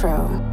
Pro.